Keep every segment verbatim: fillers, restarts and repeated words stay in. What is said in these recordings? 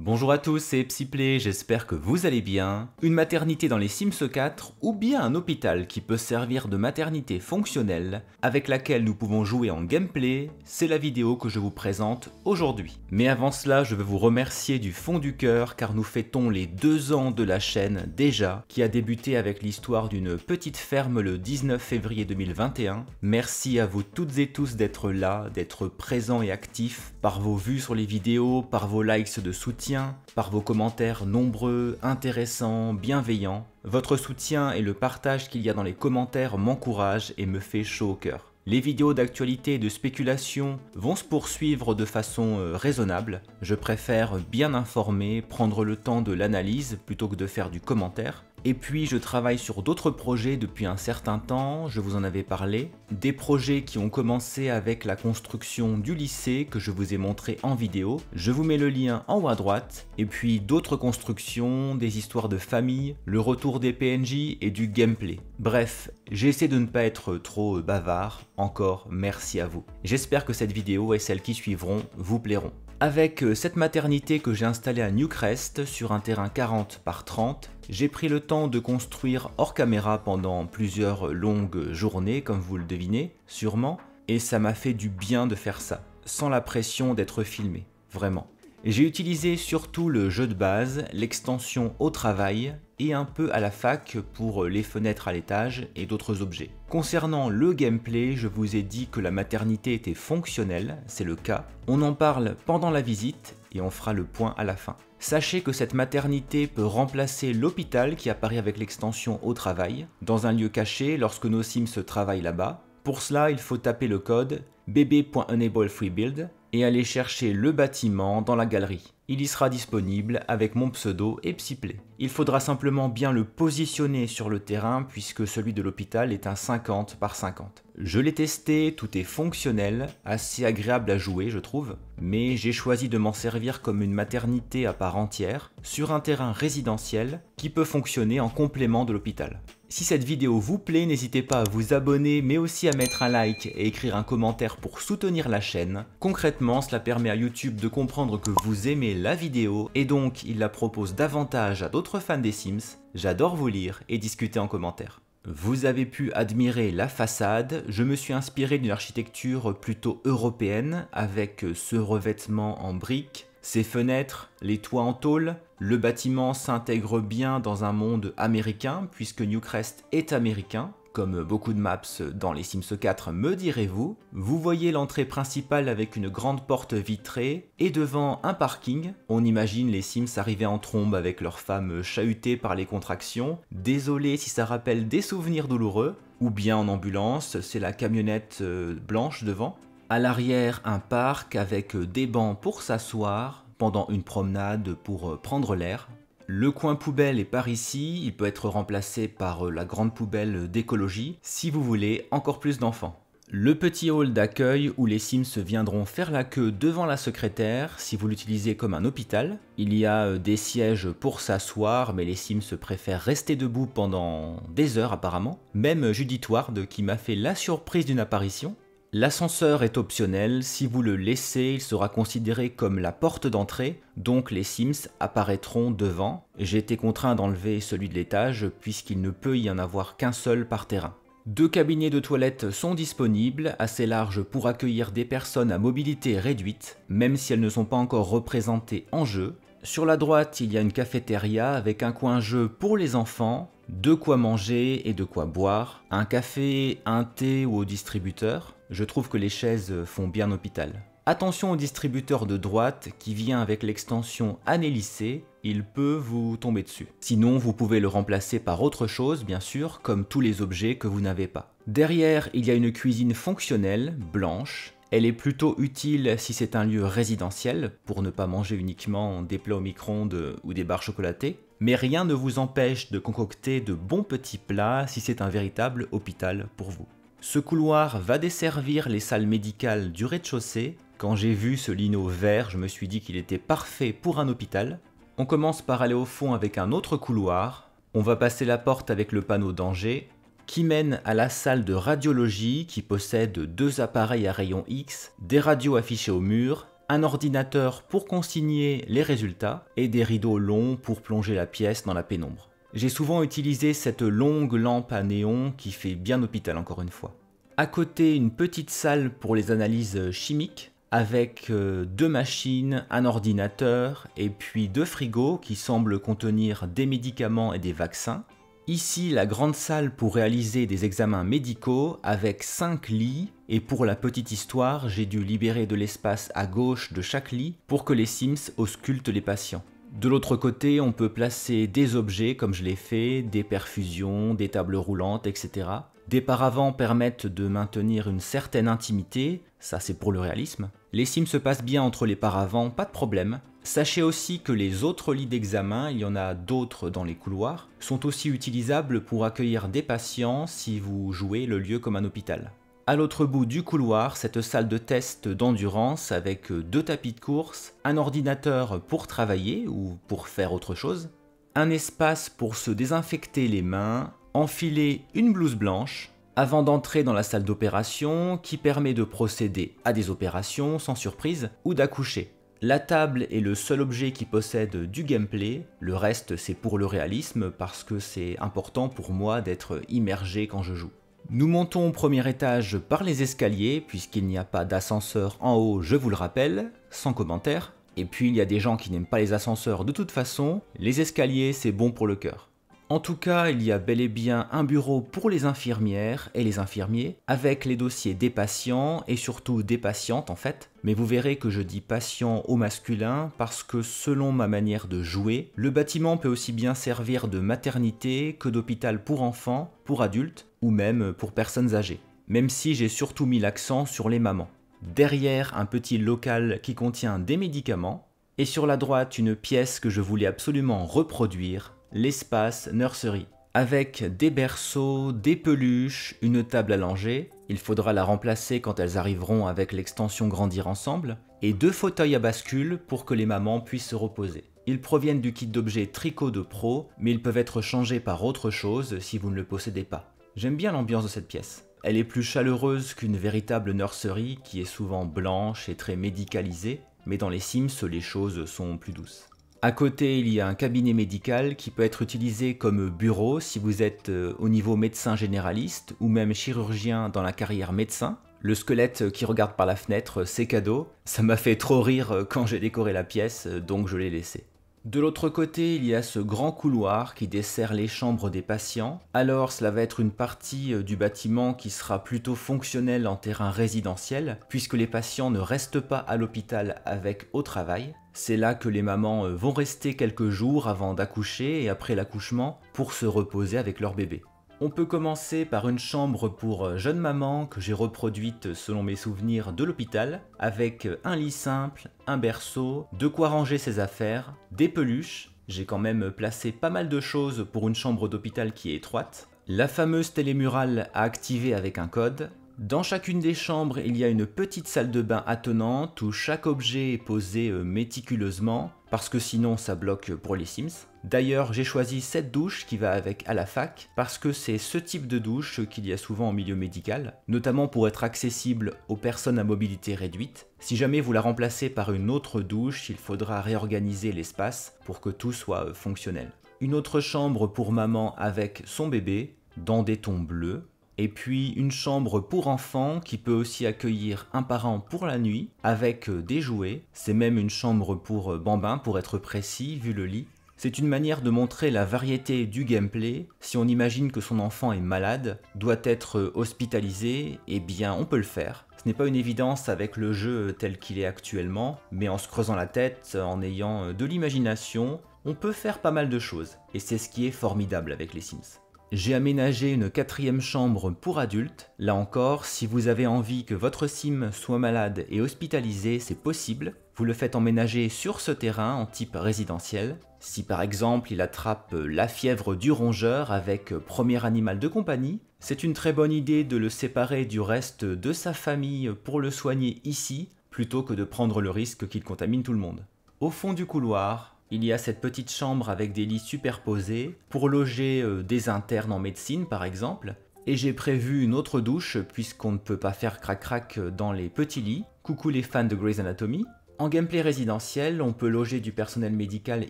Bonjour à tous, c'est PsyPlay, j'espère que vous allez bien. Une maternité dans les Sims quatre ou bien un hôpital qui peut servir de maternité fonctionnelle avec laquelle nous pouvons jouer en gameplay, c'est la vidéo que je vous présente aujourd'hui. Mais avant cela, je veux vous remercier du fond du cœur car nous fêtons les deux ans de la chaîne déjà, qui a débuté avec l'histoire d'une petite ferme le dix-neuf février deux mille vingt et un. Merci à vous toutes et tous d'être là, d'être présents et actifs par vos vues sur les vidéos, par vos likes de soutien, par vos commentaires nombreux, intéressants, bienveillants. Votre soutien et le partage qu'il y a dans les commentaires m'encouragent et me fait chaud au cœur. Les vidéos d'actualité et de spéculation vont se poursuivre de façon euh, raisonnable. Je préfère bien informer, prendre le temps de l'analyse plutôt que de faire du commentaire. Et puis je travaille sur d'autres projets depuis un certain temps, je vous en avais parlé. Des projets qui ont commencé avec la construction du lycée que je vous ai montré en vidéo. Je vous mets le lien en haut à droite. Et puis d'autres constructions, des histoires de famille, le retour des P N J et du gameplay. Bref, j'essaie de ne pas être trop bavard. Encore merci à vous. J'espère que cette vidéo et celles qui suivront vous plairont. Avec cette maternité que j'ai installée à Newcrest sur un terrain quarante par trente, j'ai pris le temps de construire hors caméra pendant plusieurs longues journées, comme vous le devinez sûrement, et ça m'a fait du bien de faire ça, sans la pression d'être filmé, vraiment. J'ai utilisé surtout le jeu de base, l'extension au travail et un peu à la fac pour les fenêtres à l'étage et d'autres objets. Concernant le gameplay, je vous ai dit que la maternité était fonctionnelle, c'est le cas. On en parle pendant la visite et on fera le point à la fin. Sachez que cette maternité peut remplacer l'hôpital qui apparaît avec l'extension au travail, dans un lieu caché lorsque nos Sims travaillent là-bas. Pour cela, il faut taper le code b b point enable free build et aller chercher le bâtiment dans la galerie. Il y sera disponible avec mon pseudo et PsyPlay. Il faudra simplement bien le positionner sur le terrain puisque celui de l'hôpital est un cinquante par cinquante. Je l'ai testé, tout est fonctionnel, assez agréable à jouer je trouve, mais j'ai choisi de m'en servir comme une maternité à part entière sur un terrain résidentiel qui peut fonctionner en complément de l'hôpital. Si cette vidéo vous plaît, n'hésitez pas à vous abonner mais aussi à mettre un like et écrire un commentaire pour soutenir la chaîne. Concrètement, cela permet à YouTube de comprendre que vous aimez la vidéo et donc il la propose davantage à d'autres fans des Sims. J'adore vous lire et discuter en commentaire. Vous avez pu admirer la façade, je me suis inspiré d'une architecture plutôt européenne avec ce revêtement en briques, ses fenêtres, les toits en tôle. Le bâtiment s'intègre bien dans un monde américain puisque Newcrest est américain, comme beaucoup de maps dans les Sims quatre me direz-vous. Vous voyez l'entrée principale avec une grande porte vitrée et devant un parking. On imagine les Sims arriver en trombe avec leurs femmes chahutées par les contractions. Désolé si ça rappelle des souvenirs douloureux. Ou bien en ambulance, c'est la camionnette blanche devant. À l'arrière, un parc avec des bancs pour s'asseoir pendant une promenade pour prendre l'air. Le coin poubelle est par ici, il peut être remplacé par la grande poubelle d'écologie si vous voulez encore plus d'enfants. Le petit hall d'accueil où les Sims viendront faire la queue devant la secrétaire si vous l'utilisez comme un hôpital. Il y a des sièges pour s'asseoir mais les Sims préfèrent rester debout pendant des heures apparemment. Même Judith Ward qui m'a fait la surprise d'une apparition. L'ascenseur est optionnel, si vous le laissez, il sera considéré comme la porte d'entrée, donc les Sims apparaîtront devant. J'ai été contraint d'enlever celui de l'étage puisqu'il ne peut y en avoir qu'un seul par terrain. Deux cabinets de toilettes sont disponibles, assez larges pour accueillir des personnes à mobilité réduite, même si elles ne sont pas encore représentées en jeu. Sur la droite, il y a une cafétéria avec un coin jeu pour les enfants, de quoi manger et de quoi boire, un café, un thé ou au distributeur. Je trouve que les chaises font bien hôpital. Attention au distributeur de droite qui vient avec l'extension année lycée, il peut vous tomber dessus. Sinon, vous pouvez le remplacer par autre chose, bien sûr, comme tous les objets que vous n'avez pas. Derrière, il y a une cuisine fonctionnelle, blanche. Elle est plutôt utile si c'est un lieu résidentiel, pour ne pas manger uniquement des plats au micro-ondes ou des barres chocolatées. Mais rien ne vous empêche de concocter de bons petits plats si c'est un véritable hôpital pour vous. Ce couloir va desservir les salles médicales du rez-de-chaussée. Quand j'ai vu ce lino vert, je me suis dit qu'il était parfait pour un hôpital. On commence par aller au fond avec un autre couloir. On va passer la porte avec le panneau danger qui mène à la salle de radiologie qui possède deux appareils à rayon X, des radios affichées au mur un ordinateur pour consigner les résultats et des rideaux longs pour plonger la pièce dans la pénombre. J'ai souvent utilisé cette longue lampe à néon qui fait bien hôpital encore une fois. À côté, une petite salle pour les analyses chimiques avec deux machines, un ordinateur et puis deux frigos qui semblent contenir des médicaments et des vaccins. Ici, la grande salle pour réaliser des examens médicaux avec cinq lits, et pour la petite histoire, j'ai dû libérer de l'espace à gauche de chaque lit pour que les Sims auscultent les patients. De l'autre côté, on peut placer des objets comme je l'ai fait, des perfusions, des tables roulantes, et cetera. Des paravents permettent de maintenir une certaine intimité, ça c'est pour le réalisme. Les Sims se passent bien entre les paravents, pas de problème. Sachez aussi que les autres lits d'examen, il y en a d'autres dans les couloirs, sont aussi utilisables pour accueillir des patients si vous jouez le lieu comme un hôpital. À l'autre bout du couloir, cette salle de test d'endurance avec deux tapis de course, un ordinateur pour travailler ou pour faire autre chose, un espace pour se désinfecter les mains, enfiler une blouse blanche, avant d'entrer dans la salle d'opération qui permet de procéder à des opérations sans surprise ou d'accoucher. La table est le seul objet qui possède du gameplay, le reste c'est pour le réalisme parce que c'est important pour moi d'être immergé quand je joue. Nous montons au premier étage par les escaliers puisqu'il n'y a pas d'ascenseur en haut, je vous le rappelle, sans commentaire. Et puis il y a des gens qui n'aiment pas les ascenseurs de toute façon, les escaliers c'est bon pour le cœur. En tout cas, il y a bel et bien un bureau pour les infirmières et les infirmiers, avec les dossiers des patients et surtout des patientes en fait. Mais vous verrez que je dis patient au masculin parce que selon ma manière de jouer, le bâtiment peut aussi bien servir de maternité que d'hôpital pour enfants, pour adultes ou même pour personnes âgées. Même si j'ai surtout mis l'accent sur les mamans. Derrière, un petit local qui contient des médicaments et sur la droite, une pièce que je voulais absolument reproduire. L'espace nursery, avec des berceaux, des peluches, une table à langer, il faudra la remplacer quand elles arriveront avec l'extension Grandir Ensemble, et deux fauteuils à bascule pour que les mamans puissent se reposer. Ils proviennent du kit d'objets Tricot de Pro, mais ils peuvent être changés par autre chose si vous ne le possédez pas. J'aime bien l'ambiance de cette pièce. Elle est plus chaleureuse qu'une véritable nursery qui est souvent blanche et très médicalisée, mais dans les Sims, les choses sont plus douces. À côté, il y a un cabinet médical qui peut être utilisé comme bureau si vous êtes au niveau médecin généraliste ou même chirurgien dans la carrière médecin. Le squelette qui regarde par la fenêtre, c'est cadeau. Ça m'a fait trop rire quand j'ai décoré la pièce, donc je l'ai laissé. De l'autre côté, il y a ce grand couloir qui dessert les chambres des patients. Alors, cela va être une partie du bâtiment qui sera plutôt fonctionnelle en terrain résidentiel, puisque les patients ne restent pas à l'hôpital avec au travail. C'est là que les mamans vont rester quelques jours avant d'accoucher et après l'accouchement pour se reposer avec leur bébé. On peut commencer par une chambre pour jeune maman que j'ai reproduite selon mes souvenirs de l'hôpital, avec un lit simple, un berceau, de quoi ranger ses affaires, des peluches, j'ai quand même placé pas mal de choses pour une chambre d'hôpital qui est étroite, la fameuse télémurale à activer avec un code. Dans chacune des chambres, il y a une petite salle de bain attenante où chaque objet est posé méticuleusement, parce que sinon ça bloque pour les Sims. D'ailleurs, j'ai choisi cette douche qui va avec à la fac, parce que c'est ce type de douche qu'il y a souvent en milieu médical, notamment pour être accessible aux personnes à mobilité réduite. Si jamais vous la remplacez par une autre douche, il faudra réorganiser l'espace pour que tout soit fonctionnel. Une autre chambre pour maman avec son bébé, dans des tons bleus. Et puis une chambre pour enfants qui peut aussi accueillir un parent pour la nuit avec des jouets. C'est même une chambre pour bambins pour être précis vu le lit. C'est une manière de montrer la variété du gameplay. Si on imagine que son enfant est malade, doit être hospitalisé, eh bien on peut le faire. Ce n'est pas une évidence avec le jeu tel qu'il est actuellement, mais en se creusant la tête, en ayant de l'imagination, on peut faire pas mal de choses. Et c'est ce qui est formidable avec les Sims. J'ai aménagé une quatrième chambre pour adultes. Là encore, si vous avez envie que votre Sim soit malade et hospitalisé, c'est possible. Vous le faites emménager sur ce terrain en type résidentiel. Si par exemple il attrape la fièvre du rongeur avec premier animal de compagnie, c'est une très bonne idée de le séparer du reste de sa famille pour le soigner ici, plutôt que de prendre le risque qu'il contamine tout le monde. Au fond du couloir, il y a cette petite chambre avec des lits superposés pour loger des internes en médecine par exemple. Et j'ai prévu une autre douche puisqu'on ne peut pas faire crac-crac dans les petits lits. Coucou les fans de Grey's Anatomy. En gameplay résidentiel, on peut loger du personnel médical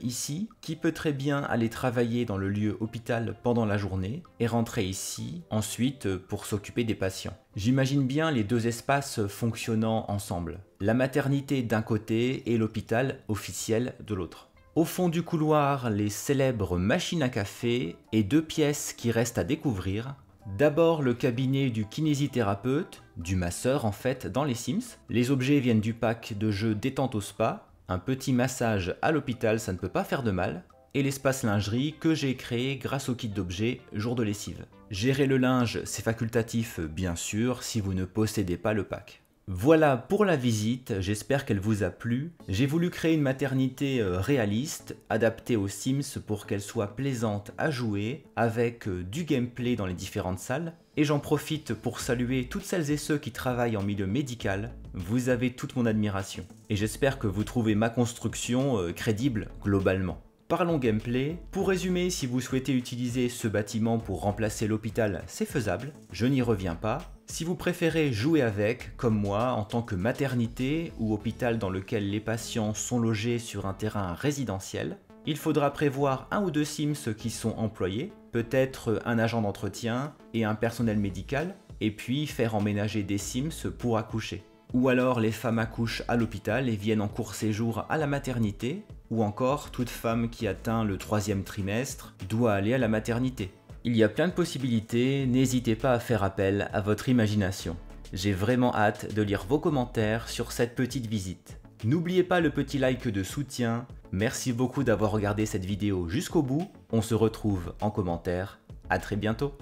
ici, qui peut très bien aller travailler dans le lieu hôpital pendant la journée et rentrer ici ensuite pour s'occuper des patients. J'imagine bien les deux espaces fonctionnant ensemble, la maternité d'un côté et l'hôpital officiel de l'autre. Au fond du couloir, les célèbres machines à café et deux pièces qui restent à découvrir. D'abord le cabinet du kinésithérapeute, du masseur en fait dans les Sims. Les objets viennent du pack de jeux détente au spa, un petit massage à l'hôpital ça ne peut pas faire de mal, et l'espace lingerie que j'ai créé grâce au kit d'objets jour de lessive. Gérer le linge c'est facultatif bien sûr si vous ne possédez pas le pack. Voilà pour la visite, j'espère qu'elle vous a plu. J'ai voulu créer une maternité réaliste, adaptée aux Sims pour qu'elle soit plaisante à jouer, avec du gameplay dans les différentes salles. Et j'en profite pour saluer toutes celles et ceux qui travaillent en milieu médical, vous avez toute mon admiration. Et j'espère que vous trouvez ma construction crédible globalement. Parlons gameplay. Pour résumer, si vous souhaitez utiliser ce bâtiment pour remplacer l'hôpital, c'est faisable, je n'y reviens pas. Si vous préférez jouer avec, comme moi, en tant que maternité ou hôpital dans lequel les patients sont logés sur un terrain résidentiel, il faudra prévoir un ou deux Sims qui sont employés, peut-être un agent d'entretien et un personnel médical, et puis faire emménager des Sims pour accoucher. Ou alors les femmes accouchent à l'hôpital et viennent en court séjour à la maternité, ou encore toute femme qui atteint le troisième trimestre doit aller à la maternité. Il y a plein de possibilités, n'hésitez pas à faire appel à votre imagination. J'ai vraiment hâte de lire vos commentaires sur cette petite visite. N'oubliez pas le petit like de soutien, merci beaucoup d'avoir regardé cette vidéo jusqu'au bout, on se retrouve en commentaire, à très bientôt.